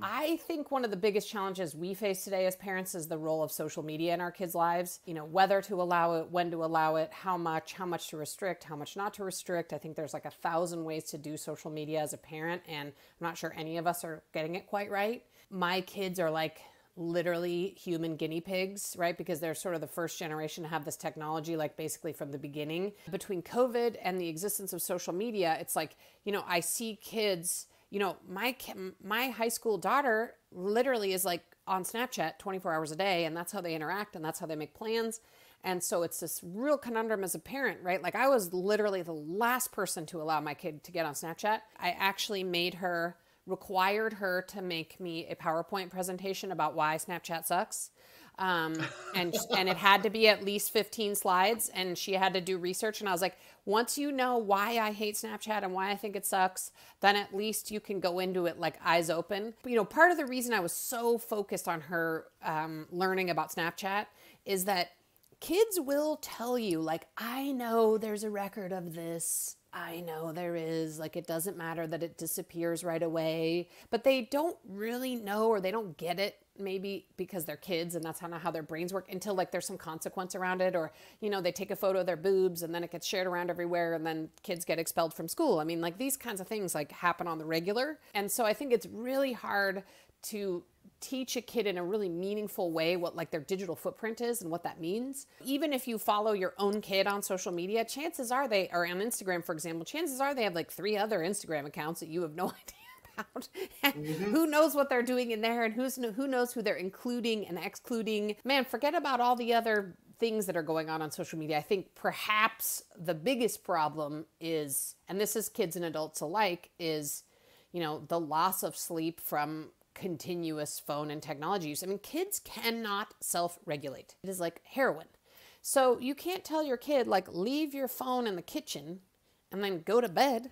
I think one of the biggest challenges we face today as parents is the role of social media in our kids' lives. You know, whether to allow it, when to allow it, how much to restrict, how much not to restrict. I think there's like 1,000 ways to do social media as a parent, and I'm not sure any of us are getting it quite right. My kids are like literally human guinea pigs, right? Because they're sort of the first generation to have this technology, like basically from the beginning. Between COVID and the existence of social media, it's like, you know, I see kids, you know, my high school daughter literally is like on Snapchat 24 hours a day, and that's how they interact and that's how they make plans. And so it's this real conundrum as a parent, right? Like I was literally the last person to allow my kid to get on Snapchat. I actually required her to make me a PowerPoint presentation about why Snapchat sucks. And it had to be at least 15 slides, and she had to do research. And I was like, once you know why I hate Snapchat and why I think it sucks, then at least you can go into it like eyes open. But, you know, part of the reason I was so focused on her learning about Snapchat is that kids will tell you, like, I know there's a record of this. I know there is. Like, it doesn't matter that it disappears right away. But they don't really know, or they don't get it, maybe because they're kids and that's not how their brains work, until like there's some consequence around it. Or, you know, they take a photo of their boobs and then it gets shared around everywhere, and then kids get expelled from school. I mean, like, these kinds of things like happen on the regular. And so I think it's really hard to teach a kid in a really meaningful way what like their digital footprint is and what that means. Even if you follow your own kid on social media, chances are they are on Instagram, for example, chances are they have like 3 other Instagram accounts that you have no idea about. Who knows what they're doing in there, and who knows who they're including and excluding. Man, forget about all the other things that are going on social media. I think perhaps the biggest problem is, and this is kids and adults alike, is, you know, the loss of sleep from continuous phone and technology use. I mean, kids cannot self-regulate. It is like heroin. So you can't tell your kid, like, leave your phone in the kitchen and then go to bed,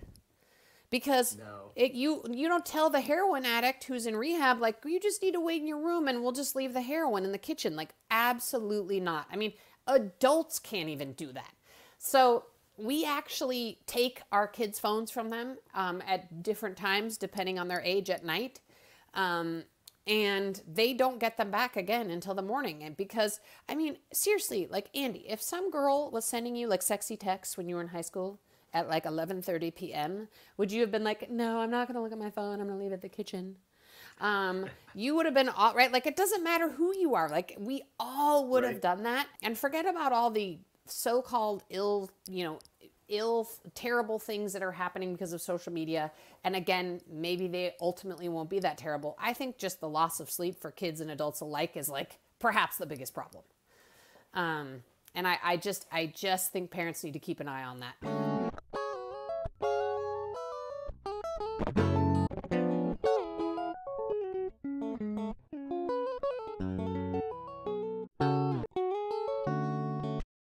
because you don't tell the heroin addict who's in rehab, like, you just need to wait in your room and we'll just leave the heroin in the kitchen. Like, absolutely not. I mean, adults can't even do that. So we actually take our kids' phones from them at different times, depending on their age, at night. And they don't get them back again until the morning. And because, I mean, seriously, like, Andy, if some girl was sending you like sexy texts when you were in high school at like 11:30 p.m., would you have been like, no, I'm not going to look at my phone. I'm going to leave it in the kitchen? You would have been all right. Like, it doesn't matter who you are. Like, we all would have done that. And forget about all the so-called terrible things that are happening because of social media. And again, maybe they ultimately won't be that terrible. I think just the loss of sleep for kids and adults alike is like perhaps the biggest problem. And I just think parents need to keep an eye on that.